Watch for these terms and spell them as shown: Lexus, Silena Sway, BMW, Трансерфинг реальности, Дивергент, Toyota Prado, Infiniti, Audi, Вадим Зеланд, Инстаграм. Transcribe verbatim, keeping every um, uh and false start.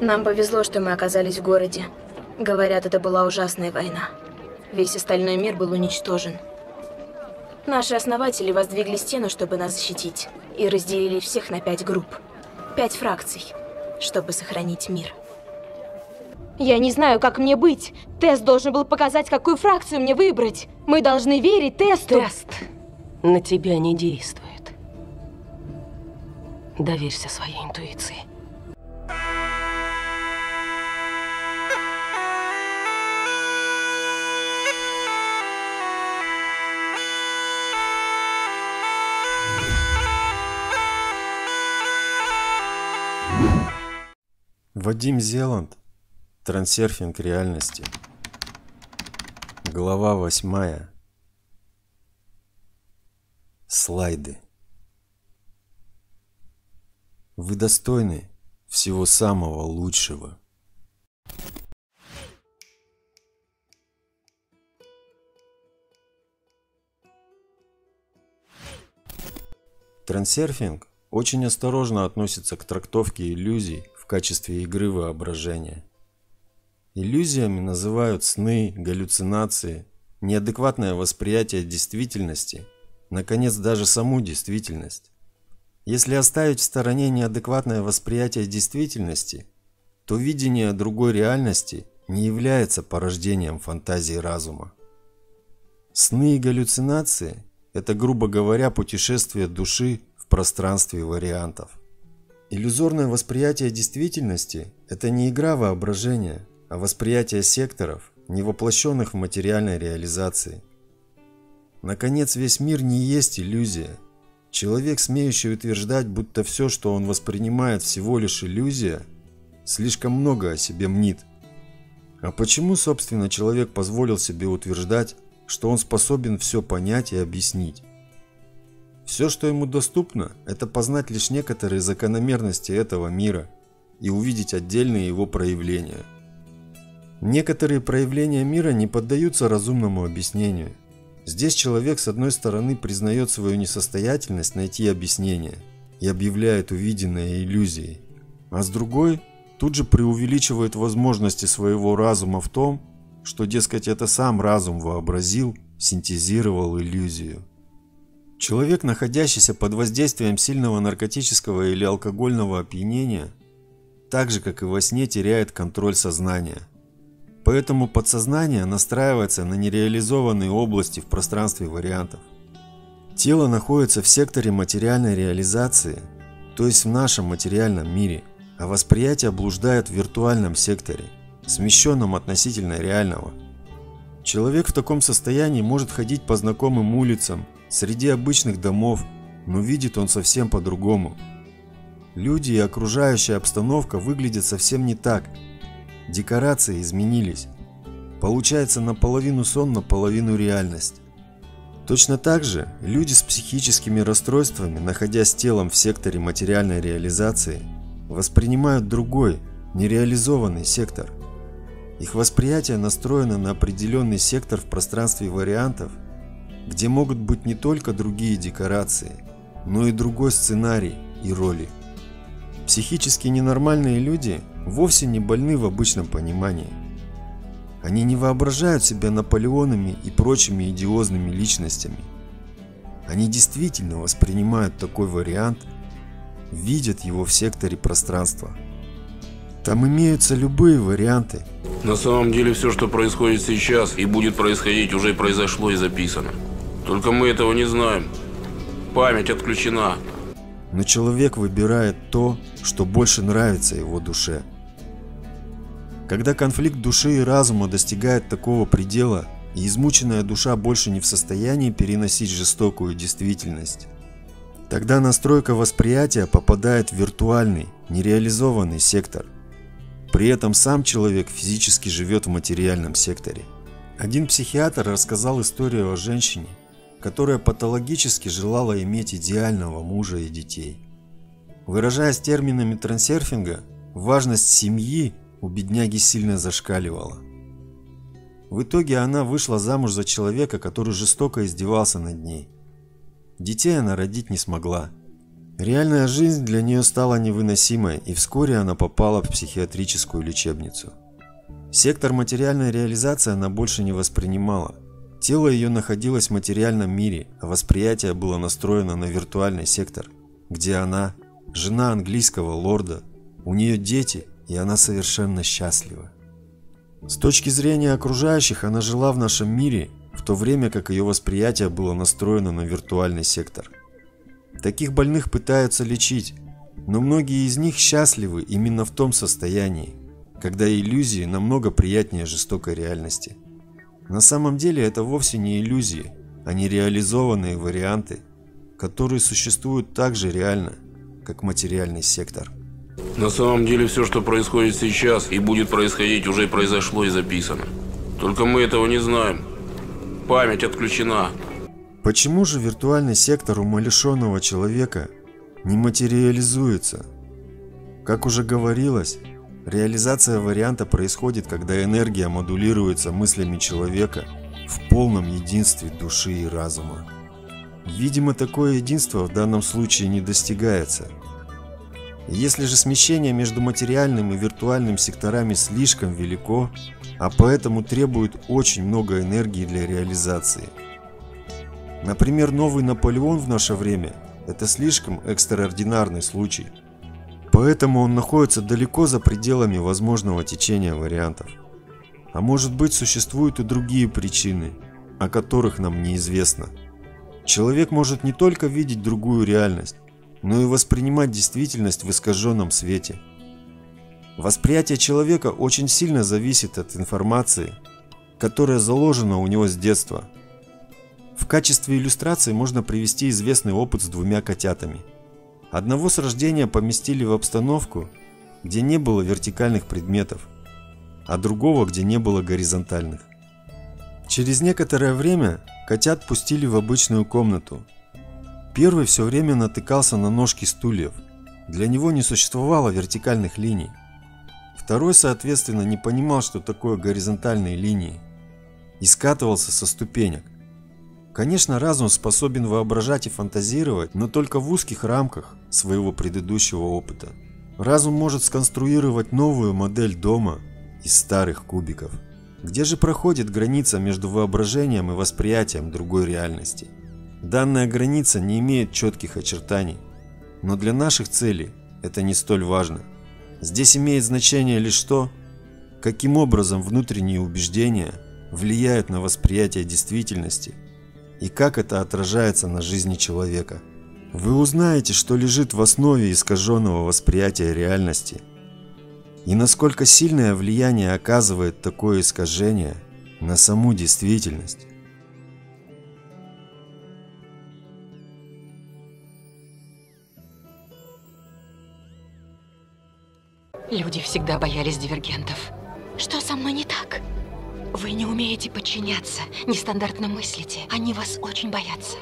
Нам повезло, что мы оказались в городе. Говорят, это была ужасная война. Весь остальной мир был уничтожен. Наши основатели воздвигли стену, чтобы нас защитить, и разделили всех на пять групп, пять фракций, чтобы сохранить мир. Я не знаю, как мне быть. Тест должен был показать, какую фракцию мне выбрать. Мы должны верить тесту. Тест на тебя не действует. Доверься своей интуиции. Вадим Зеланд. Трансерфинг реальности. Глава восьмая. Слайды. Вы достойны всего самого лучшего. Трансерфинг очень осторожно относится к трактовке иллюзий в качестве игры воображения. Иллюзиями называют сны, галлюцинации, неадекватное восприятие действительности, наконец, даже саму действительность. Если оставить в стороне неадекватное восприятие действительности, то видение другой реальности не является порождением фантазии разума. Сны и галлюцинации – это, грубо говоря, путешествие души в пространстве вариантов. Иллюзорное восприятие действительности – это не игра воображения, а восприятие секторов, не воплощенных в материальной реализации. Наконец, весь мир не есть иллюзия. Человек, смеющий утверждать, будто все, что он воспринимает, всего лишь иллюзия, слишком много о себе мнит. А почему, собственно, человек позволил себе утверждать, что он способен все понять и объяснить? Все, что ему доступно, это познать лишь некоторые закономерности этого мира и увидеть отдельные его проявления. Некоторые проявления мира не поддаются разумному объяснению. Здесь человек, с одной стороны, признает свою несостоятельность найти объяснение и объявляет увиденное иллюзией, а с другой тут же преувеличивает возможности своего разума в том, что, дескать, это сам разум вообразил, синтезировал иллюзию. Человек, находящийся под воздействием сильного наркотического или алкогольного опьянения, так же, как и во сне, теряет контроль сознания. Поэтому подсознание настраивается на нереализованные области в пространстве вариантов. Тело находится в секторе материальной реализации, то есть в нашем материальном мире, а восприятие блуждает в виртуальном секторе, смещенном относительно реального. Человек в таком состоянии может ходить по знакомым улицам, среди обычных домов, но видит он совсем по-другому. Люди и окружающая обстановка выглядят совсем не так. Декорации изменились. Получается наполовину сон, наполовину реальность. Точно так же люди с психическими расстройствами, находясь телом в секторе материальной реализации, воспринимают другой, нереализованный сектор. Их восприятие настроено на определенный сектор в пространстве вариантов, где могут быть не только другие декорации, но и другой сценарий и роли. Психически ненормальные люди вовсе не больны в обычном понимании. Они не воображают себя Наполеонами и прочими идиозными личностями. Они действительно воспринимают такой вариант, видят его в секторе пространства. Там имеются любые варианты. На самом деле все, что происходит сейчас и будет происходить, уже произошло и записано. Только мы этого не знаем. Память отключена. Но человек выбирает то, что больше нравится его душе. Когда конфликт души и разума достигает такого предела, и измученная душа больше не в состоянии переносить жестокую действительность, тогда настройка восприятия попадает в виртуальный, нереализованный сектор. При этом сам человек физически живет в материальном секторе. Один психиатр рассказал историю о женщине, которая патологически желала иметь идеального мужа и детей. Выражаясь терминами трансерфинга, важность семьи у бедняги сильно зашкаливала. В итоге она вышла замуж за человека, который жестоко издевался над ней. Детей она родить не смогла. Реальная жизнь для нее стала невыносимой, и вскоре она попала в психиатрическую лечебницу. Сектор материальной реализации она больше не воспринимала. Тело ее находилось в материальном мире, а восприятие было настроено на виртуальный сектор, где она – жена английского лорда, у нее дети, и она совершенно счастлива. С точки зрения окружающих она жила в нашем мире, в то время как ее восприятие было настроено на виртуальный сектор. Таких больных пытаются лечить, но многие из них счастливы именно в том состоянии, когда иллюзии намного приятнее жестокой реальности. На самом деле это вовсе не иллюзии, а нереализованные варианты, которые существуют так же реально, как материальный сектор. На самом деле все, что происходит сейчас и будет происходить, уже произошло и записано. Только мы этого не знаем. Память отключена. Почему же виртуальный сектор умалишенного человека не материализуется? Как уже говорилось, реализация варианта происходит, когда энергия модулируется мыслями человека в полном единстве души и разума. Видимо, такое единство в данном случае не достигается. Если же смещение между материальным и виртуальным секторами слишком велико, а поэтому требует очень много энергии для реализации. Например, новый Наполеон в наше время – это слишком экстраординарный случай, поэтому он находится далеко за пределами возможного течения вариантов. А может быть, существуют и другие причины, о которых нам неизвестно. Человек может не только видеть другую реальность, но и воспринимать действительность в искаженном свете. Восприятие человека очень сильно зависит от информации, которая заложена у него с детства. В качестве иллюстрации можно привести известный опыт с двумя котятами. Одного с рождения поместили в обстановку, где не было вертикальных предметов, а другого, где не было горизонтальных. Через некоторое время котят пустили в обычную комнату. Первый все время натыкался на ножки стульев, для него не существовало вертикальных линий. Второй, соответственно, не понимал, что такое горизонтальные линии, и скатывался со ступенек. Конечно, разум способен воображать и фантазировать, но только в узких рамках своего предыдущего опыта. Разум может сконструировать новую модель дома из старых кубиков. Где же проходит граница между воображением и восприятием другой реальности? Данная граница не имеет четких очертаний, но для наших целей это не столь важно. Здесь имеет значение лишь то, каким образом внутренние убеждения влияют на восприятие действительности и как это отражается на жизни человека. Вы узнаете, что лежит в основе искаженного восприятия реальности и насколько сильное влияние оказывает такое искажение на саму действительность. Люди всегда боялись дивергентов. Что со мной не так? Вы не умеете подчиняться, нестандартно мыслите. Они вас очень боятся.